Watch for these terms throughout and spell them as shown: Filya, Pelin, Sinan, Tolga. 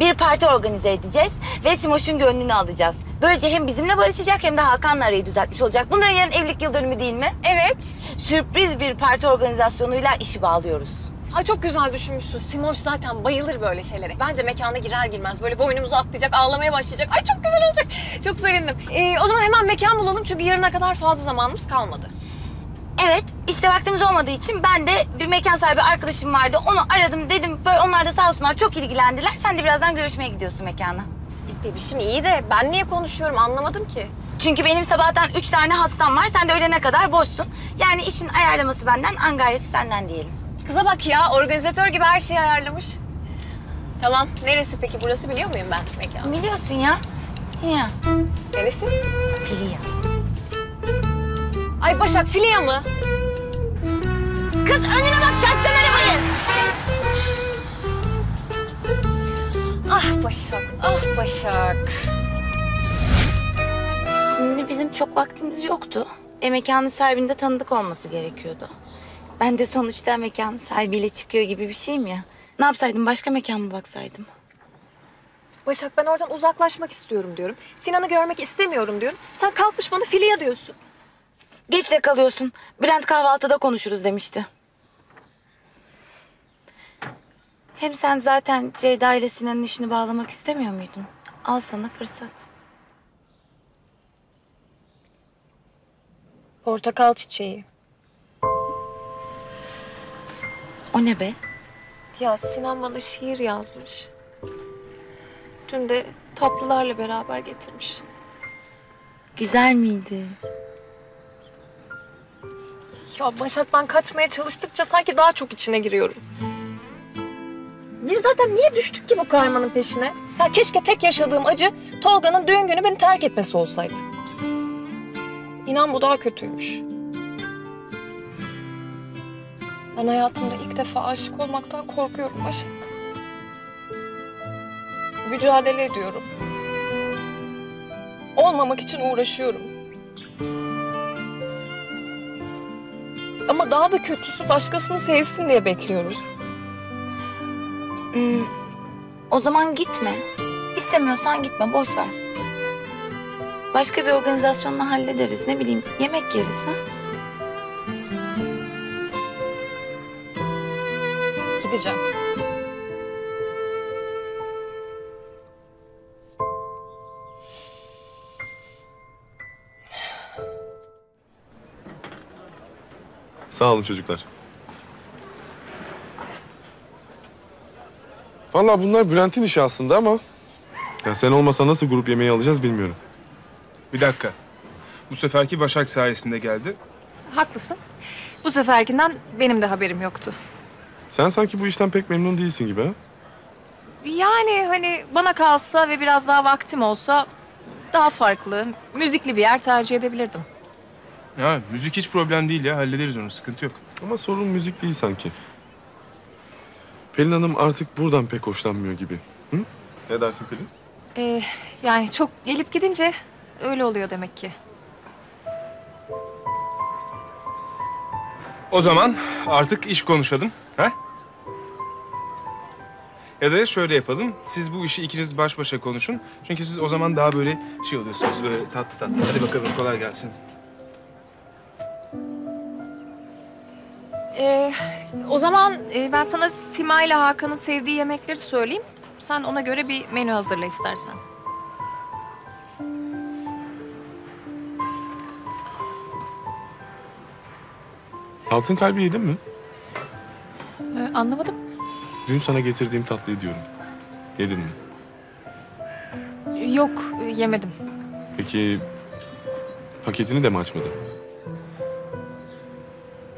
Bir parti organize edeceğiz ve Simoş'un gönlünü alacağız. Böylece hem bizimle barışacak hem de Hakan'la arayı düzeltmiş olacak. Bunların yarın evlilik yıl dönümü değil mi? Evet. Sürpriz bir parti organizasyonuyla işi bağlıyoruz. Ha, çok güzel düşünmüşsün. Simoş zaten bayılır böyle şeylere. Bence mekana girer girmez böyle boynumuzu atlayacak, ağlamaya başlayacak. Ay çok güzel olacak. Çok sevindim. O zaman hemen mekan bulalım çünkü yarına kadar fazla zamanımız kalmadı. Evet, işte vaktimiz olmadığı için ben de bir mekan sahibi arkadaşım vardı. Onu aradım, dedim böyle, onlar da sağ olsunlar çok ilgilendiler. Sen de birazdan görüşmeye gidiyorsun mekana. Bebişim iyi de ben niye konuşuyorum anlamadım ki. Çünkü benim sabahtan 3 tane hastam var. Sen de öğlene kadar boşsun. Yani işin ayarlaması benden, angaryası senden diyelim. Kıza bak ya, organizatör gibi her şeyi ayarlamış. Tamam, neresi peki burası, biliyor muyum ben mekanı? Biliyorsun ya. Ya. Neresi? Filya. Ay Başak, Filya mı? Kız önüne bak, çarpsan arabayı. Ah Başak, ah Başak. Şimdi bizim çok vaktimiz yoktu. Mekanın sahibinde tanıdık olması gerekiyordu. Ben de sonuçta mekan sahibiyle çıkıyor gibi bir şeyim ya. Ne yapsaydım, başka mekan mı baksaydım? Başak, ben oradan uzaklaşmak istiyorum diyorum. Sinan'ı görmek istemiyorum diyorum. Sen kalkmış bana Filya diyorsun. Geç de kalıyorsun. Bülent kahvaltıda konuşuruz demişti. Hem sen zaten Ceyda ile Sinan'ın işini bağlamak istemiyor muydun? Al sana fırsat. Portakal çiçeği. O ne be? Ya Sinan bana şiir yazmış. Dün de tatlılarla beraber getirmiş. Güzel miydi? Ya Başak, ben kaçmaya çalıştıkça sanki daha çok içine giriyorum. Biz zaten niye düştük ki bu karmanın peşine? Ya keşke tek yaşadığım acı Tolga'nın düğün günü beni terk etmesi olsaydı. İnan bu daha kötüymüş. Ben hayatımda ilk defa aşık olmaktan korkuyorum Başak. Mücadele ediyorum. Olmamak için uğraşıyorum. Ama daha da kötüsü başkasını sevsin diye bekliyorum. O zaman gitme. İstemiyorsan gitme, boş ver. Başka bir organizasyonla hallederiz, ne bileyim yemek yeriz ha. Gideceğim. Sağ olun çocuklar. Vallahi bunlar Bülent'in işi aslında ama... Ya sen olmasa nasıl grup yemeği alacağız bilmiyorum. Bir dakika. Bu seferki Başak sayesinde geldi. Haklısın. Bu seferkinden benim de haberim yoktu. Sen sanki bu işten pek memnun değilsin gibi ha? Yani hani bana kalsa ve biraz daha vaktim olsa... ...daha farklı, müzikli bir yer tercih edebilirdim. Ha, müzik hiç problem değil ya. Hallederiz onu, sıkıntı yok. Ama sorun müzik değil sanki. Pelin Hanım artık buradan pek hoşlanmıyor gibi. Hı? Ne dersin Pelin? Yani çok gelip gidince öyle oluyor demek ki. O zaman artık iş konuşalım. Ha? Ya da şöyle yapalım. Siz bu işi ikiniz baş başa konuşun. Çünkü siz o zaman daha böyle şey oluyorsunuz. Böyle tatlı tatlı. Hadi bakalım, kolay gelsin. O zaman ben sana Sima ile Hakan'ın sevdiği yemekleri söyleyeyim. Sen ona göre bir menü hazırla istersen. Altın kalbi yedin mi? Anlamadım. Dün sana getirdiğim tatlıyı diyorum. Yedin mi? Yok, yemedim. Peki paketini de mi açmadın?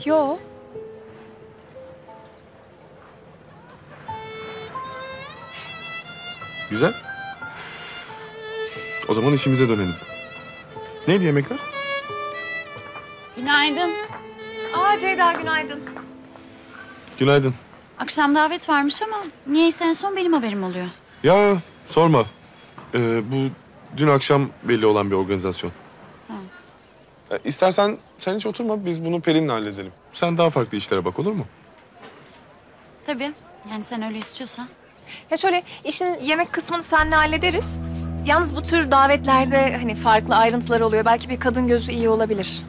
Yo. Güzel. O zaman işimize dönelim. Neydi yemekler? Günaydın. Aa Ceyda, günaydın. Günaydın. Akşam davet varmış ama niyeyse en son benim haberim oluyor. Ya sorma. Bu dün akşam belli olan bir organizasyon. Ha. İstersen sen hiç oturma, biz bunu Pelin'le halledelim. Sen daha farklı işlere bak, olur mu? Tabii. Yani sen öyle istiyorsan. Ya şöyle, işin yemek kısmını seninle hallederiz. Yalnız bu tür davetlerde hani farklı ayrıntılar oluyor. Belki bir kadın gözü iyi olabilir.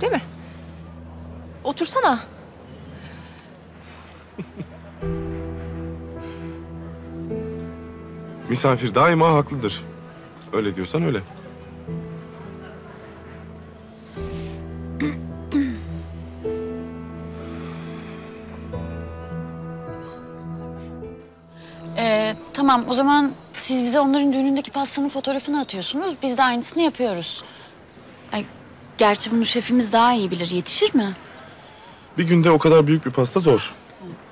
Değil mi? Otursana. Misafir daima haklıdır. Öyle diyorsan öyle. Tamam, o zaman siz bize onların düğünündeki pastanın fotoğrafını atıyorsunuz. Biz de aynısını yapıyoruz. Ay, gerçi bunu şefimiz daha iyi bilir. Yetişir mi? Bir günde o kadar büyük bir pasta zor.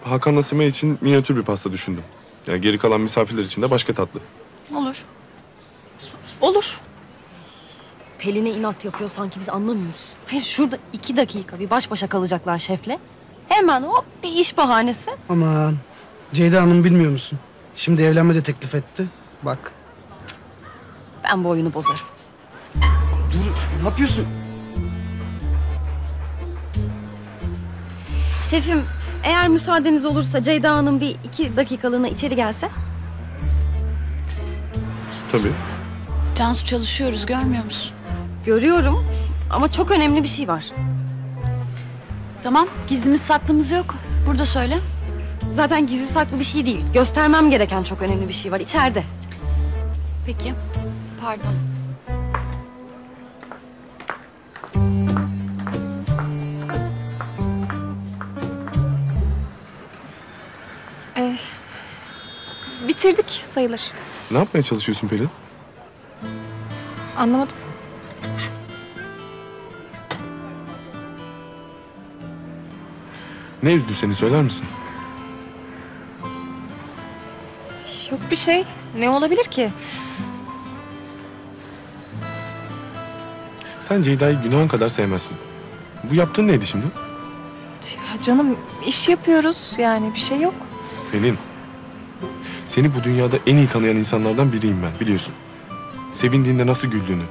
Hakan Nasime için minyatür bir pasta düşündüm. Yani geri kalan misafirler için de başka tatlı. Olur. Olur. Pelin'e inat yapıyor sanki, biz anlamıyoruz. Hayır, şurada 2 dakika bir baş başa kalacaklar şefle. Hemen hop bir iş bahanesi. Aman Ceyda Hanım, bilmiyor musun? Şimdi evlenme de teklif etti. Bak. Ben bu oyunu bozarım. Dur, ne yapıyorsun? Şefim, eğer müsaadeniz olursa Ceyda Hanım bir 2 dakikalığına içeri gelse. Tabii. Cansu, çalışıyoruz, görmüyor musun? Görüyorum ama çok önemli bir şey var. Tamam, gizlimiz saklımız yok. Burada söyle. Zaten gizli saklı bir şey değil. Göstermem gereken çok önemli bir şey var içeride. Peki, pardon. Bitirdik sayılır. Ne yapmaya çalışıyorsun Pelin? Anlamadım. Ne üzdü seni, söyler misin? Yok bir şey. Ne olabilir ki? Sen Ceyda'yı günahın kadar sevmezsin. Bu yaptığın neydi şimdi? Ya canım, iş yapıyoruz yani, bir şey yok. Pelin, seni bu dünyada en iyi tanıyan insanlardan biriyim ben, biliyorsun. Sevindiğinde nasıl güldüğünü,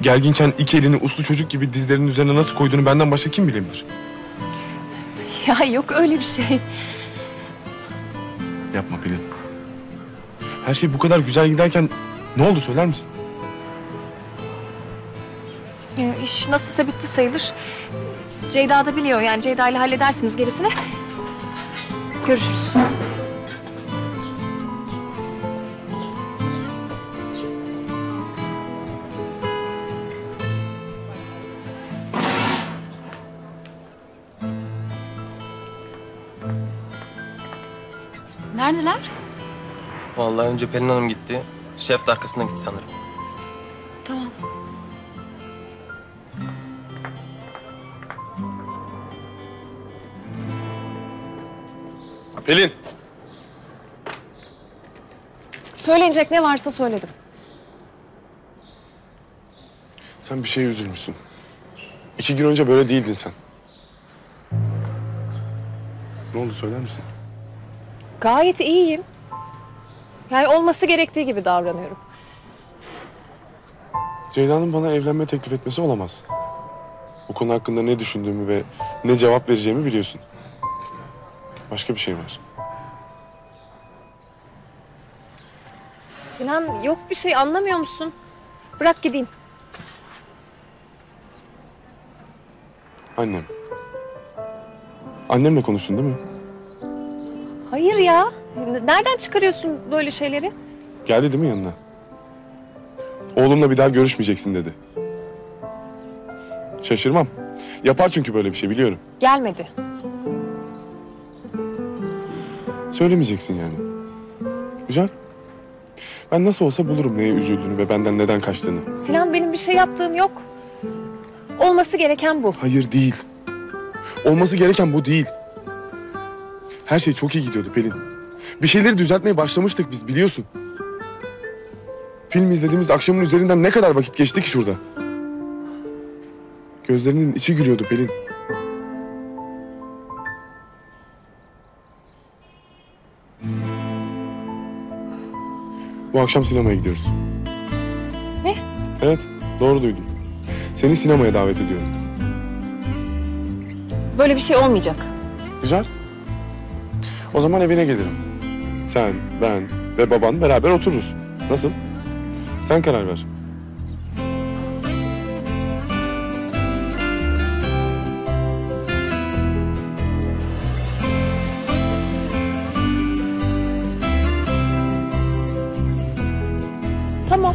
gerginken iki elini uslu çocuk gibi dizlerinin üzerine nasıl koyduğunu benden başka kim bilebilir? Ya yok öyle bir şey. Yapma Pelin. Her şey bu kadar güzel giderken ne oldu, söyler misin? İş nasılsa bitti sayılır. Ceyda da biliyor yani, Ceyda ile halledersiniz gerisini. Görüşürüz. Neredeler? Vallahi önce Pelin Hanım gitti. Şef de arkasından gitti sanırım. Tamam. Pelin! Söyleyecek ne varsa söyledim. Sen bir şeye üzülmüşsün. 2 gün önce böyle değildin sen. Ne oldu, söyler misin? Gayet iyiyim. Yani olması gerektiği gibi davranıyorum. Ceyda'nın bana evlenme teklif etmesi olamaz. Bu konu hakkında ne düşündüğümü ve ne cevap vereceğimi biliyorsun. Başka bir şey var. Sinan, yok bir şey, anlamıyor musun? Bırak gideyim. Annem. Annemle konuştun değil mi? Hayır ya. Nereden çıkarıyorsun böyle şeyleri? Geldi değil mi yanına? Oğlumla bir daha görüşmeyeceksin dedi. Şaşırmam. Yapar çünkü böyle bir şey, biliyorum. Gelmedi. Söylemeyeceksin yani. Güzel. Ben nasıl olsa bulurum neye üzüldüğünü ve benden neden kaçtığını. Sinan, benim bir şey yaptığım yok. Olması gereken bu. Hayır değil. Olması gereken bu değil. Her şey çok iyi gidiyordu Pelin. Bir şeyleri düzeltmeye başlamıştık biz, biliyorsun. Film izlediğimiz akşamın üzerinden ne kadar vakit geçti ki şurada. Gözlerinin içi gülüyordu Pelin. Bu akşam sinemaya gidiyoruz. Ne? Evet, doğru duydum. Seni sinemaya davet ediyorum. Böyle bir şey olmayacak. Güzel. O zaman evine gelirim. Sen, ben ve baban beraber otururuz. Nasıl? Sen karar ver. Tamam.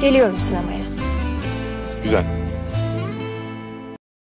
Geliyorum sinemaya. Güzel.